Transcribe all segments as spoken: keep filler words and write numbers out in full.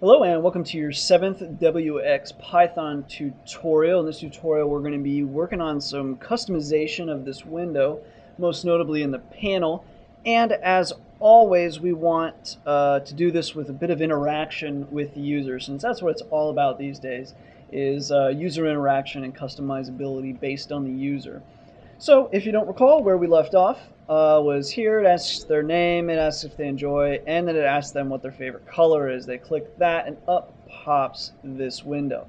Hello and welcome to your seventh wxPython tutorial. In this tutorial we're going to be working on some customization of this window, most notably in the panel. And as always, we want uh, to do this with a bit of interaction with the user, since that's what it's all about these days, is uh, user interaction and customizability based on the user. So if you don't recall, where we left off uh, was here. It asks their name, it asks if they enjoy, and then it asks them what their favorite color is. They click that and up pops this window.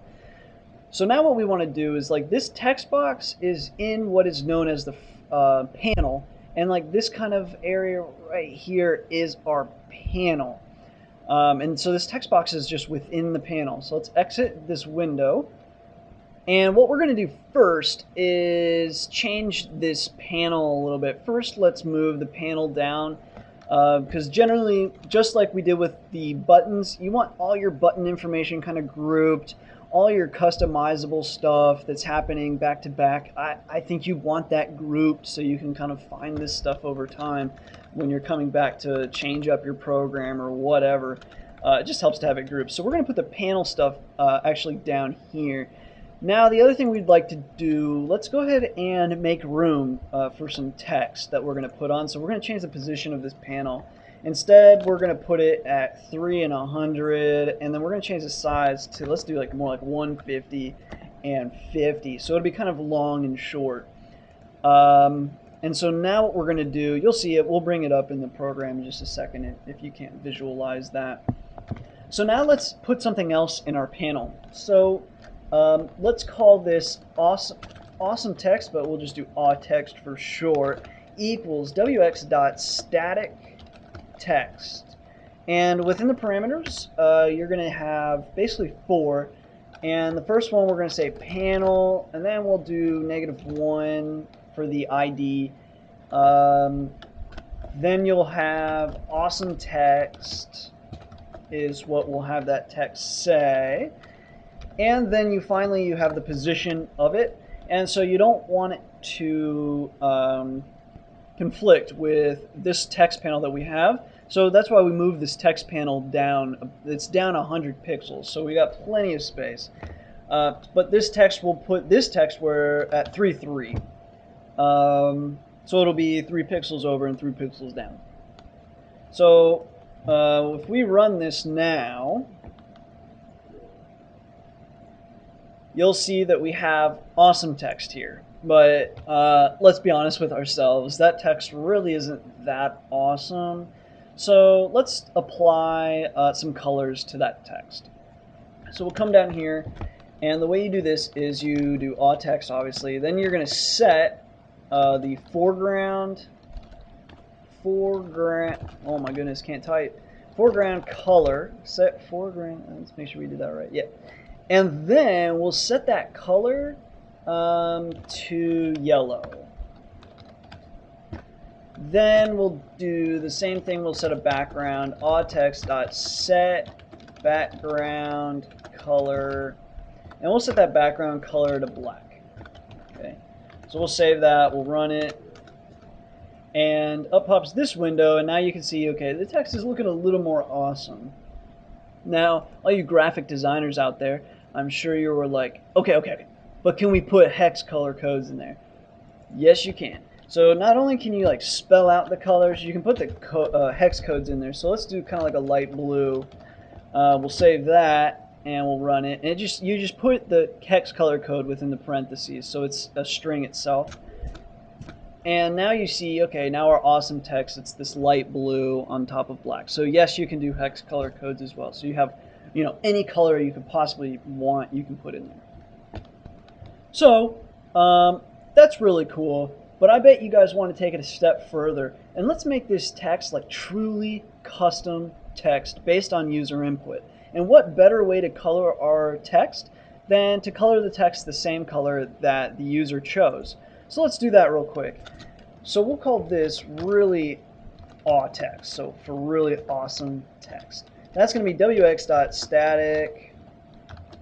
So now what we want to do is, like, this text box is in what is known as the uh, panel, and like this kind of area right here is our panel. Um, and so this text box is just within the panel. So let's exit this window. And what we're going to do first is change this panel a little bit. First, let's move the panel down, uh, because generally, just like we did with the buttons, you want all your button information kind of grouped, all your customizable stuff that's happening back to back. I, I think you want that grouped so you can kind of find this stuff over time when you're coming back to change up your program or whatever. Uh, it just helps to have it grouped. So we're going to put the panel stuff uh, actually down here. Now, the other thing we'd like to do, let's go ahead and make room uh, for some text that we're going to put on. So we're going to change the position of this panel. Instead, we're going to put it at three and one hundred, and then we're going to change the size to, let's do like more like one fifty and fifty. So it'll be kind of long and short. Um, and so now what we're going to do, you'll see it, we'll bring it up in the program in just a second if you can't visualize that. So now let's put something else in our panel. So Um, let's call this awesome, awesome text, but we'll just do aw text for short, equals wx.static text. And within the parameters, uh, you're going to have basically four. And the first one, we're going to say panel, and then we'll do negative one for the I D. Um, then you'll have awesome text is what we'll have that text say. And then you finally you have the position of it, and so you don't want it to um, conflict with this text panel that we have. So that's why we move this text panel down. It's down one hundred pixels, so we got plenty of space. Uh, but this text, we'll put this text where at three three. Um, so it'll be three pixels over and three pixels down. So uh, if we run this now, you'll see that we have awesome text here, but uh, let's be honest with ourselves, that text really isn't that awesome. So let's apply uh, some colors to that text. So we'll come down here, and the way you do this is you do aw text, obviously. Then you're going to set uh, the foreground, foreground, oh my goodness, can't type, foreground color, set foreground, let's make sure we did that right, yeah. And then we'll set that color um, to yellow. Then we'll do the same thing. We'll set a background, aw text dot set background color, and we'll set that background color to black. Okay. So we'll save that. We'll run it, and up pops this window. And now you can see, okay, the text is looking a little more awesome. Now, all you graphic designers out there, I'm sure you were like, okay, okay, okay, but can we put hex color codes in there? Yes, you can. So not only can you like spell out the colors, you can put the co uh, hex codes in there. So let's do kind of like a light blue. Uh, we'll save that and we'll run it. And it just you just put the hex color code within the parentheses, so it's a string itself. And now you see, okay, now our awesome text, it's this light blue on top of black. So yes, you can do hex color codes as well. So you have, you know, any color you could possibly want, you can put in there. So um, that's really cool, but I bet you guys want to take it a step further. And let's make this text like truly custom text based on user input. And what better way to color our text than to color the text the same color that the user chose. So let's do that real quick. So we'll call this really aw text. So for really awesome text. That's going to be wx.static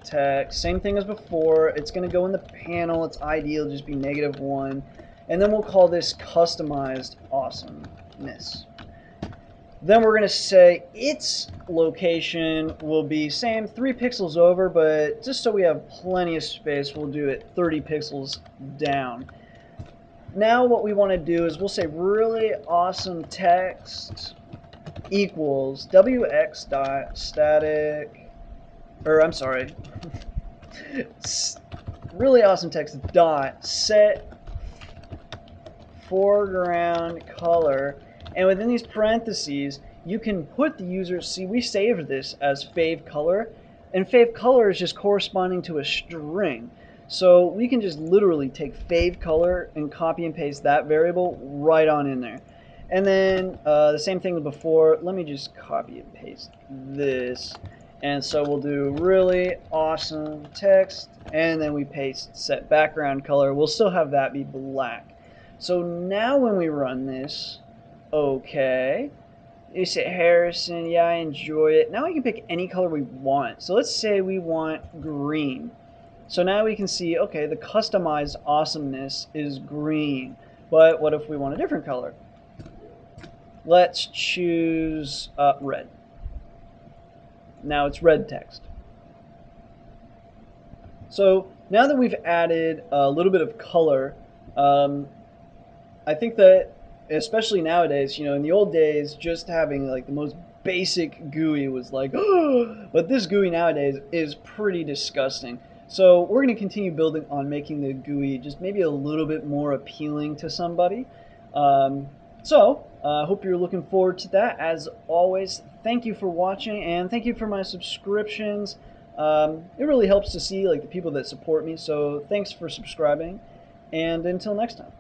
text. Same thing as before. It's going to go in the panel. Its I D will just be negative one. and then we'll call this customized awesomeness. Then we're going to say its location will be same, three pixels over, but just so we have plenty of space, we'll do it thirty pixels down. Now what we want to do is we'll say really awesome text equals wx dot static, or I'm sorry, really awesome text dot set foreground color. And within these parentheses, you can put the user, see we saved this as fav color, and fav color is just corresponding to a string. So we can just literally take fav color and copy and paste that variable right on in there. And then uh, the same thing before, let me just copy and paste this. And so we'll do really awesome text, and then we paste set background color. We'll still have that be black. So now when we run this, okay, you say Harrison, yeah, I enjoy it. Now we can pick any color we want. So let's say we want green. So now we can see, okay, the customized awesomeness is green. But what if we want a different color? Let's choose uh, red. Now it's red text. So now that we've added a little bit of color, um, I think that especially nowadays, you know, in the old days, just having like the most basic G U I was like, oh, but this G U I nowadays is pretty disgusting. So we're going to continue building on making the G U I just maybe a little bit more appealing to somebody. Um, so I uh, hope you're looking forward to that. As always, thank you for watching, and thank you for my subscriptions. Um, it really helps to see like the people that support me. So thanks for subscribing, and until next time.